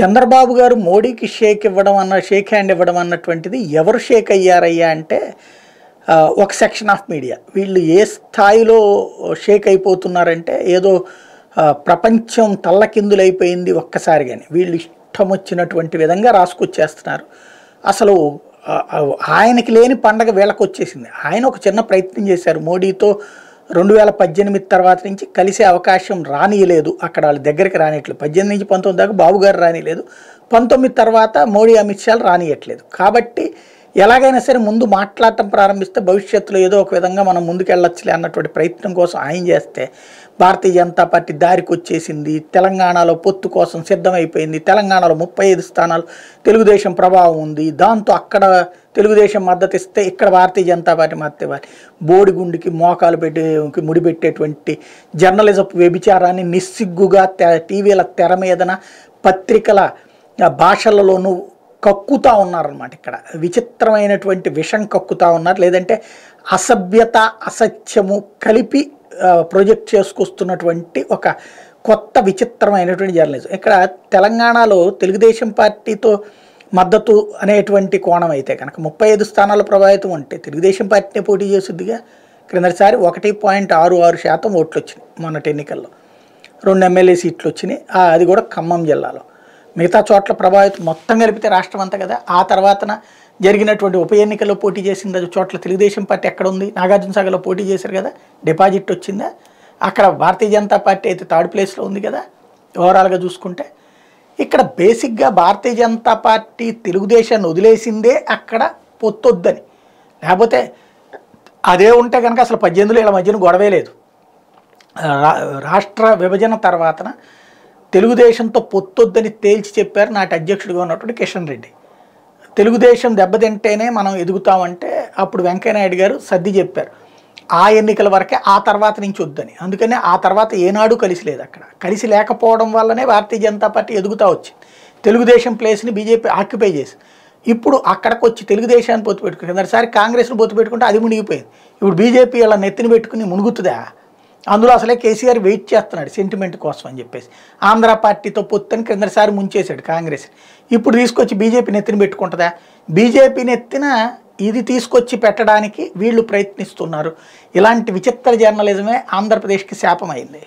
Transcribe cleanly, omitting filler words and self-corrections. చంద్రబాబు గారు మోడీకి షేక్ ఇవ్వడం అన్న షేక్ హ్యాండ్ ఇవ్వడం అన్నటువంటిది ఎవరు షేక్ అయ్యారయ్యా అంటే ఒక సెక్షన్ ఆఫ్ మీడియా వీళ్ళు ఏ స్థాయిలో షేక్ అయిపోతున్నారంటే ఏదో ప్రపంచం తల్లకిందులైపోయింది ఒక్కసారిగానే వీళ్ళు ఇష్టం వచ్చినటువంటి విధంగా రాసుకొచ్చేస్తున్నారు. అసలు ఆయనకి లేని పండగ వీళ్ళకి వచ్చేసింది. ఆయన ఒక చిన్న ప్రయత్నం చేశారు మోడీతో 2018 తర్వాత నుంచి కలిసే అవకాశం రానియలేదు, అక్కడ వాళ్ళ దగ్గరికి రానియట్లేదు. 18 నుంచి 19 దాకా బాబు గారు రానియలేదు, 19 తర్వాత మోడీ అమిత్ షాలు రానియట్లేదు. కాబట్టి ఎలాగైనా సరే ముందు మాట్లాడటం ప్రారంభిస్తే భవిష్యత్తులో ఏదో ఒక విధంగా మనం ముందుకెళ్ళొచ్చులే అన్నటువంటి ప్రయత్నం కోసం ఆయన చేస్తే భారతీయ జనతా పార్టీ దారికి వచ్చేసింది, తెలంగాణలో పొత్తు కోసం సిద్ధమైపోయింది, తెలంగాణలో 35 స్థానాలు తెలుగుదేశం ప్రభావం ఉంది, దాంతో అక్కడ తెలుగుదేశం మద్దతు ఇస్తే ఇక్కడ భారతీయ జనతా పార్టీ మద్దతు ఇవ్వాలి. బోడిగుండుకి మోకాలు పెట్టి ముడిపెట్టేటువంటి జర్నలిజం వ్యభిచారాన్ని నిస్సిగ్గుగా టీవీల తెర మీదన పత్రికల భాషలలోనూ కక్కుతా ఉన్నారన్నమాట. ఇక్కడ విచిత్రమైనటువంటి విషం కక్కుతా ఉన్నారు, లేదంటే అసభ్యత అసత్యము కలిపి ప్రొజెక్ట్ చేసుకొస్తున్నటువంటి ఒక కొత్త విచిత్రమైనటువంటి జర్నలిజం. ఇక్కడ తెలంగాణలో తెలుగుదేశం పార్టీతో మద్దతు అనేటువంటి కోణం అయితే కనుక 35 స్థానాలు ప్రభావితం ఉంటే తెలుగుదేశం పార్టీనే పోటీ చేసిద్దిగా. క్రిందటిసారి 1.66% ఓట్లు వచ్చినాయి మొన్నటి ఎన్నికల్లో, 2 ఎమ్మెల్యే సీట్లు వచ్చినాయి, అది కూడా ఖమ్మం జిల్లాలో. మిగతా చోట్ల ప్రభావితం మొత్తం కలిపితే రాష్ట్రం అంతా కదా. ఆ తర్వాతన జరిగినటువంటి ఉప ఎన్నికల్లో పోటీ చేసిన చోట్ల తెలుగుదేశం పార్టీ ఎక్కడ ఉంది? నాగార్జున సాగర్లో పోటీ చేశారు కదా, డిపాజిట్ వచ్చిందా? అక్కడ భారతీయ జనతా పార్టీ అయితే 3rd ప్లేస్లో ఉంది కదా ఓవరాల్గా చూసుకుంటే. ఇక్కడ బేసిక్గా భారతీయ జనతా పార్టీ తెలుగుదేశాన్ని వదిలేసిందే అక్కడ పొత్తొద్దని, లేకపోతే అదే ఉంటే కనుక అసలు 18 ఇలా మధ్యన గొడవే లేదు. రాష్ట్ర విభజన తర్వాతన తెలుగుదేశంతో పొత్తొద్దని తేల్చి చెప్పారు నాటి అధ్యక్షుడిగా ఉన్నటువంటి కిషన్ రెడ్డి. తెలుగుదేశం దెబ్బతింటేనే మనం ఎదుగుతామంటే అప్పుడు వెంకయ్యనాయుడు గారు సర్ది చెప్పారు ఆ ఎన్నికల వరకే, ఆ తర్వాత నుంచి వద్దని. అందుకనే ఆ తర్వాత ఏనాడు కలిసి లేదు. అక్కడ కలిసి లేకపోవడం వల్లనే భారతీయ జనతా పార్టీ ఎదుగుతూ వచ్చింది, తెలుగుదేశం ప్లేస్ని బీజేపీ ఆక్యుపై చేసి. ఇప్పుడు అక్కడికి వచ్చి తెలుగుదేశాన్ని పొత్తు పెట్టుకుని కిందసారి కాంగ్రెస్ని పొత్తు పెట్టుకుంటే అది మునిగిపోయింది. ఇప్పుడు బీజేపీ ఇలా నెత్తిని పెట్టుకుని మునుగుతుందా? అందులో అసలే కేసీఆర్ వెయిట్ చేస్తున్నాడు సెంటిమెంట్ కోసం అని చెప్పేసి ఆంధ్ర పార్టీతో పొత్తుని క్రిందసారి ముంచేశాడు కాంగ్రెస్. ఇప్పుడు తీసుకొచ్చి బీజేపీ నెత్తిన పెట్టుకుంటుందా? బీజేపీ నెత్తిన ఇది తీసుకొచ్చి పెట్టడానికి వీళ్ళు ప్రయత్నిస్తున్నారు. ఇలాంటి విచిత్ర జర్నలిజమే ఆంధ్రప్రదేశ్కి శాపమైంది.